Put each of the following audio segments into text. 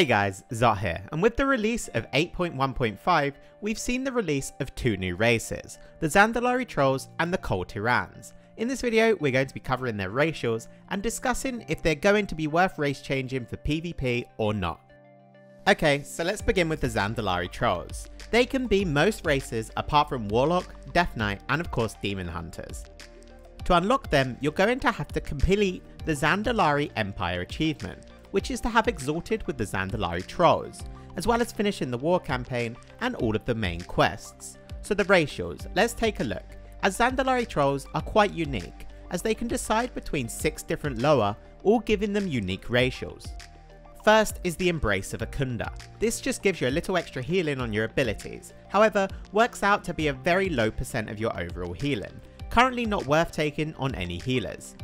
Hey guys, Zaher, and with the release of 8.1.5, we've seen the release of two new races, the Zandalari Trolls and the Kul Tirans. In this video, we're going to be covering their racials and discussing if they're going to be worth race changing for PvP or not. Okay, so let's begin with the Zandalari Trolls. They can be most races apart from Warlock, Death Knight, and of course Demon Hunters. To unlock them, you're going to have to complete the Zandalari Empire achievement, which is to have exalted with the Zandalari Trolls, as well as finishing the war campaign and all of the main quests. So the racials, let's take a look, as Zandalari Trolls are quite unique, as they can decide between 6 different loa, all giving them unique racials. First is the Embrace of Akunda. This just gives you a little extra healing on your abilities, however works out to be a very low percent of your overall healing, currently not worth taking on any healers.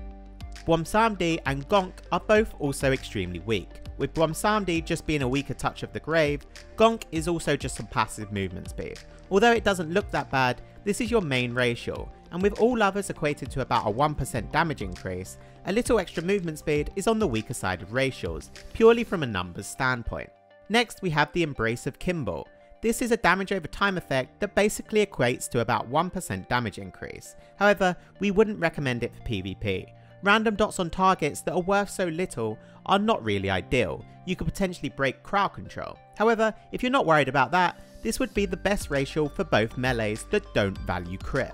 Bwonsamdi and Gonk are both also extremely weak, with Bwonsamdi just being a weaker touch of the grave. Gonk is also just some passive movement speed. Although it doesn't look that bad, this is your main racial, and with all others equated to about a 1% damage increase, a little extra movement speed is on the weaker side of racials, purely from a numbers standpoint. Next we have the Embrace of Kimbul. This is a damage over time effect that basically equates to about 1% damage increase, however we wouldn't recommend it for PvP. Random dots on targets that are worth so little are not really ideal, you could potentially break crowd control. However, if you're not worried about that, this would be the best racial for both melees that don't value crit.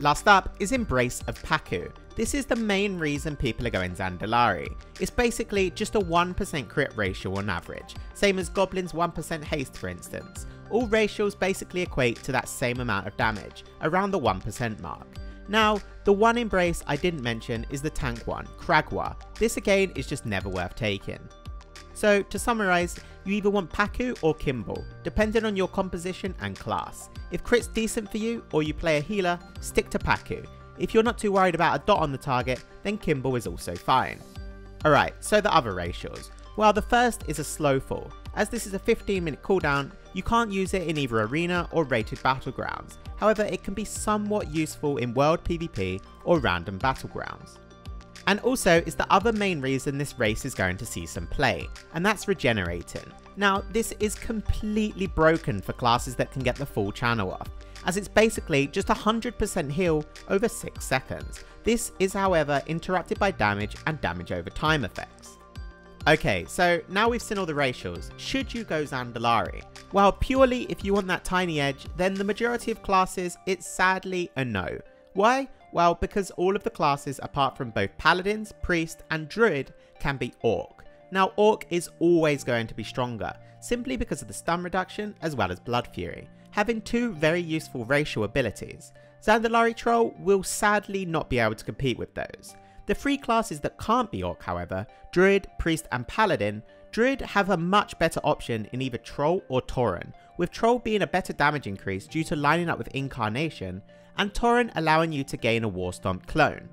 Last up is Embrace of Paku. This is the main reason people are going Zandalari. It's basically just a 1% crit racial on average, same as Goblin's 1% haste for instance. All racials basically equate to that same amount of damage, around the 1% mark. Now, the one embrace I didn't mention is the tank one, Kragwa. This again is just never worth taking. So to summarise, you either want Paku or Kimbul, depending on your composition and class. If crit's decent for you or you play a healer, stick to Paku. If you're not too worried about a dot on the target, then Kimbul is also fine. Alright, so the other racials. Well, the first is a slow fall. As this is a 15-minute cooldown, you can't use it in either arena or rated battlegrounds, however it can be somewhat useful in world PvP or random battlegrounds. And also is the other main reason this race is going to see some play, and that's regenerating. Now this is completely broken for classes that can get the full channel off, as it's basically just 100% heal over 6 seconds. This is however interrupted by damage and damage over time effects. Okay, so now we've seen all the racials, should you go Zandalari? Well, purely if you want that tiny edge, then the majority of classes, it's sadly a no. Why? Well, because all of the classes apart from both Paladins, Priest and Druid can be Orc. Now Orc is always going to be stronger, simply because of the stun reduction as well as Blood Fury, having two very useful racial abilities. Zandalari Troll will sadly not be able to compete with those. The 3 classes that can't be Orc however, Druid, Priest and Paladin, Druid have a much better option in either Troll or Tauren, with Troll being a better damage increase due to lining up with Incarnation, and Tauren allowing you to gain a War Stomp clone.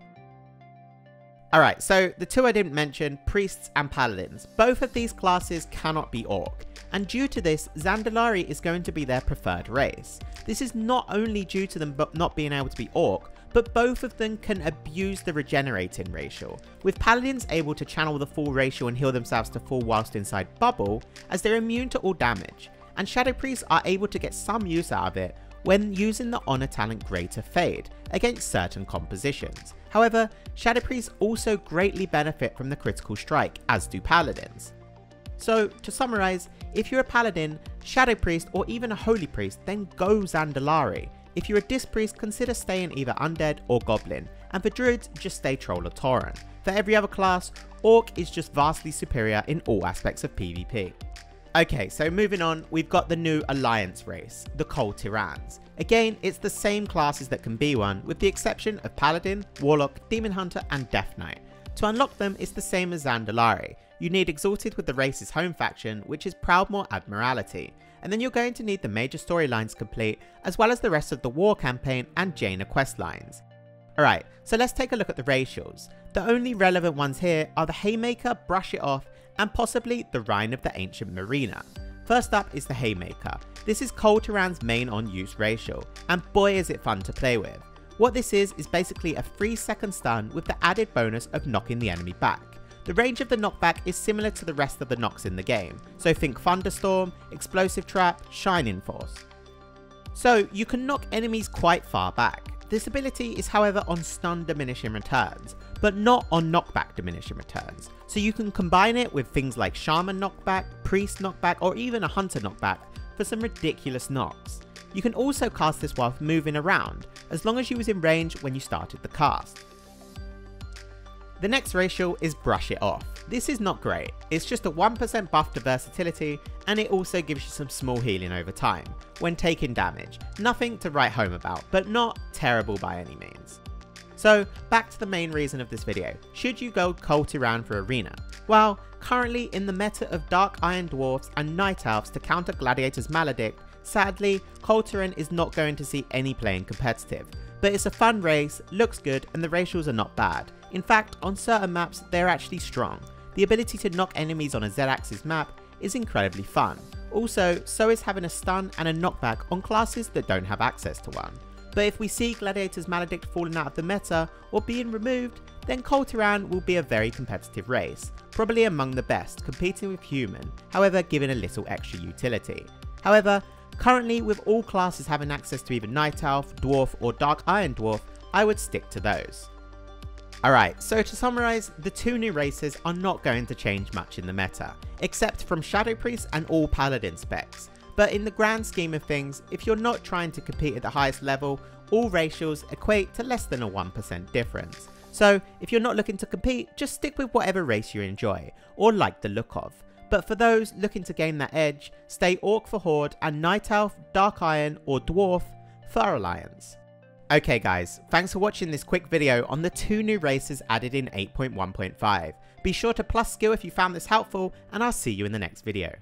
Alright, so the 2 I didn't mention, Priests and Paladins, both of these classes cannot be Orc, and due to this, Zandalari is going to be their preferred race. This is not only due to them not being able to be Orc, but both of them can abuse the regenerating racial, with Paladins able to channel the full racial and heal themselves to full whilst inside bubble, as they're immune to all damage, and Shadow Priests are able to get some use out of it when using the Honor Talent Greater Fade against certain compositions. However, Shadow Priests also greatly benefit from the critical strike, as do Paladins. So to summarise, if you're a Paladin, Shadow Priest or even a Holy Priest, then go Zandalari. If you're a Dis Priest, consider staying either Undead or Goblin, and for Druids, just stay Troll or Tauren. For every other class, Orc is just vastly superior in all aspects of PvP. Okay, so moving on, we've got the new Alliance race, the Kul Tirans. Again, it's the same classes that can be one, with the exception of Paladin, Warlock, Demon Hunter and Death Knight. To unlock them, it's the same as Zandalari. You need Exalted with the race's home faction, which is Proudmoore Admiralty, and then you're going to need the major storylines complete, as well as the rest of the war campaign and Jaina questlines. Alright, so let's take a look at the racials. The only relevant ones here are the Haymaker, Brush It Off, and possibly the Rime of the Ancient Marina. First up is the Haymaker. This is Kul Tirans' main on-use racial, and boy is it fun to play with. What this is basically a 3-second stun with the added bonus of knocking the enemy back. The range of the knockback is similar to the rest of the knocks in the game, so think Thunderstorm, Explosive Trap, Shining Force. So you can knock enemies quite far back. This ability is however on stun diminishing returns, but not on knockback diminishing returns, so you can combine it with things like Shaman knockback, Priest knockback or even a Hunter knockback for some ridiculous knocks. You can also cast this while moving around, as long as you was in range when you started the cast. The next racial is Brush It Off. This is not great, it's just a 1% buff to versatility and it also gives you some small healing over time when taking damage, nothing to write home about but not terrible by any means. So back to the main reason of this video, should you go Kul Tirans for Arena? Well, currently in the meta of Dark Iron Dwarfs and Night Elves to counter Gladiator's Maledict, sadly Kul Tirans is not going to see any play in competitive, but it's a fun race, looks good and the racials are not bad. In fact, on certain maps they're actually strong. The ability to knock enemies on a Z-axis map is incredibly fun. Also, so is having a stun and a knockback on classes that don't have access to one. But if we see Gladiator's Maledict falling out of the meta or being removed, then Kul Tirans will be a very competitive race, probably among the best, competing with human, however giving a little extra utility. However, currently with all classes having access to either Night Elf, Dwarf or Dark Iron Dwarf, I would stick to those. Alright, so to summarise, the two new races are not going to change much in the meta, except from Shadow Priest and all Paladin specs. But in the grand scheme of things, if you're not trying to compete at the highest level, all racials equate to less than a 1% difference. So if you're not looking to compete, just stick with whatever race you enjoy, or like the look of. But for those looking to gain that edge, stay Orc for Horde and Night Elf, Dark Iron or Dwarf for Alliance. Okay guys, thanks for watching this quick video on the two new races added in 8.1.5. Be sure to plus skill if you found this helpful and I'll see you in the next video.